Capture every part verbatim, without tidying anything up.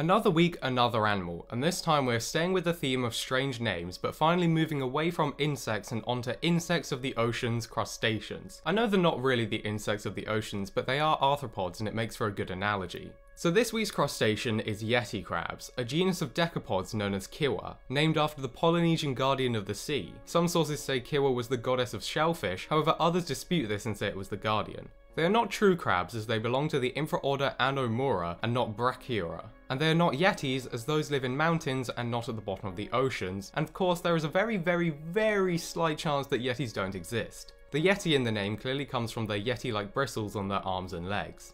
Another week, another animal, and this time we're staying with the theme of strange names, but finally moving away from insects and onto insects of the oceans, crustaceans. I know they're not really the insects of the oceans, but they are arthropods and it makes for a good analogy. So this week's crustacean is yeti crabs, a genus of decapods known as kiwa, named after the Polynesian guardian of the sea. Some sources say Kiwa was the goddess of shellfish, however others dispute this and say it was the guardian. They are not true crabs as they belong to the infraorder Anomura and not Brachyura. And they are not yetis as those live in mountains and not at the bottom of the oceans, and of course there is a very very very slight chance that yetis don't exist. The yeti in the name clearly comes from their yeti-like bristles on their arms and legs.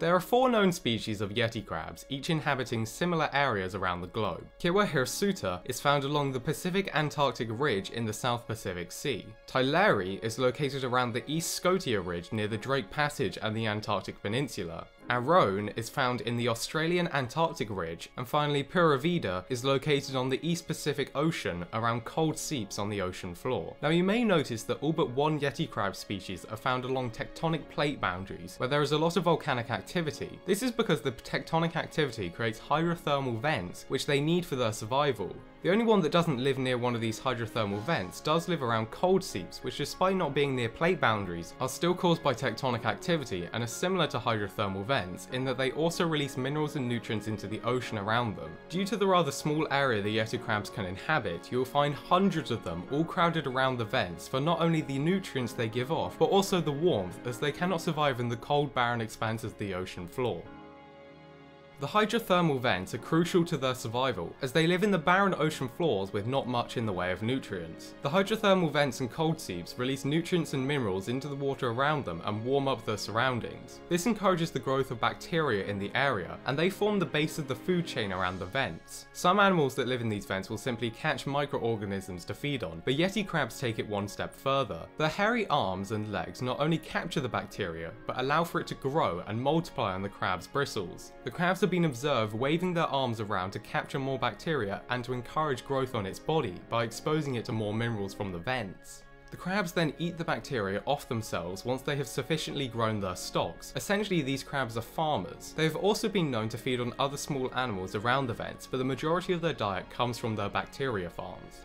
There are four known species of yeti crabs, each inhabiting similar areas around the globe. Kiwa hirsuta is found along the Pacific Antarctic Ridge in the South Pacific Sea. Tyleri is located around the East Scotia Ridge near the Drake Passage and the Antarctic Peninsula. Arrone is found in the Australian Antarctic Ridge, and finally Pura Vida is located on the East Pacific Ocean around cold seeps on the ocean floor. Now you may notice that all but one yeti crab species are found along tectonic plate boundaries where there is a lot of volcanic activity. This is because the tectonic activity creates hydrothermal vents which they need for their survival. The only one that doesn't live near one of these hydrothermal vents does live around cold seeps, which despite not being near plate boundaries are still caused by tectonic activity and are similar to hydrothermal vents in that they also release minerals and nutrients into the ocean around them. Due to the rather small area the yeti crabs can inhabit, you'll find hundreds of them all crowded around the vents for not only the nutrients they give off but also the warmth, as they cannot survive in the cold barren expanses of the ocean floor. The hydrothermal vents are crucial to their survival, as they live in the barren ocean floors with not much in the way of nutrients. The hydrothermal vents and cold seeps release nutrients and minerals into the water around them and warm up their surroundings. This encourages the growth of bacteria in the area, and they form the base of the food chain around the vents. Some animals that live in these vents will simply catch microorganisms to feed on, but yeti crabs take it one step further. Their hairy arms and legs not only capture the bacteria, but allow for it to grow and multiply on the crab's bristles. The crabs have been observed waving their arms around to capture more bacteria and to encourage growth on its body by exposing it to more minerals from the vents. The crabs then eat the bacteria off themselves once they have sufficiently grown their stocks. Essentially these crabs are farmers. They have also been known to feed on other small animals around the vents, but the majority of their diet comes from their bacteria farms.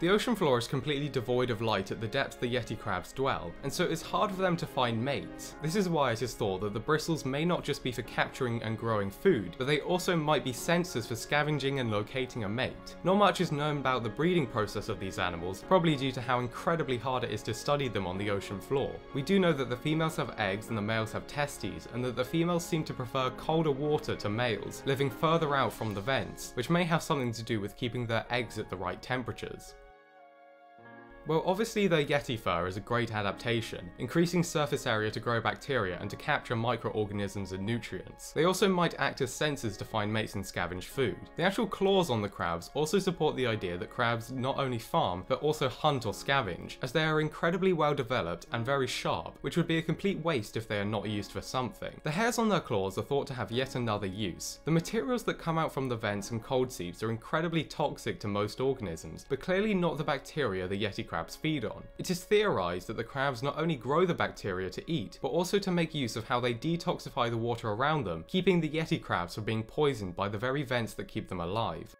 The ocean floor is completely devoid of light at the depths the yeti crabs dwell, and so it is hard for them to find mates. This is why it is thought that the bristles may not just be for capturing and growing food, but they also might be sensors for scavenging and locating a mate. Not much is known about the breeding process of these animals, probably due to how incredibly hard it is to study them on the ocean floor. We do know that the females have eggs and the males have testes, and that the females seem to prefer colder water to males, living further out from the vents, which may have something to do with keeping their eggs at the right temperatures. Well, obviously their yeti fur is a great adaptation, increasing surface area to grow bacteria and to capture microorganisms and nutrients. They also might act as sensors to find mates and scavenge food. The actual claws on the crabs also support the idea that crabs not only farm but also hunt or scavenge, as they are incredibly well developed and very sharp, which would be a complete waste if they are not used for something. The hairs on their claws are thought to have yet another use. The materials that come out from the vents and cold seeps are incredibly toxic to most organisms, but clearly not the bacteria the yeti crabs feed on. It is theorized that the crabs not only grow the bacteria to eat, but also to make use of how they detoxify the water around them, keeping the yeti crabs from being poisoned by the very vents that keep them alive.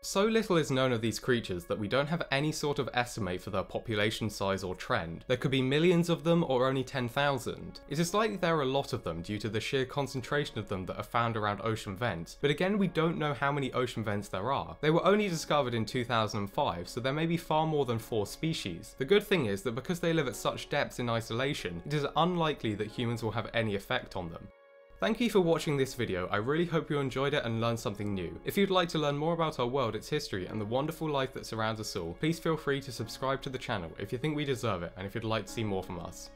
So little is known of these creatures that we don't have any sort of estimate for their population size or trend. There could be millions of them or only ten thousand. It is likely there are a lot of them due to the sheer concentration of them that are found around ocean vents, but again we don't know how many ocean vents there are. They were only discovered in two thousand five, so there may be far more than four species. The good thing is that because they live at such depths in isolation, it is unlikely that humans will have any effect on them. Thank you for watching this video, I really hope you enjoyed it and learned something new. If you'd like to learn more about our world, its history and the wonderful life that surrounds us all, please feel free to subscribe to the channel if you think we deserve it and if you'd like to see more from us.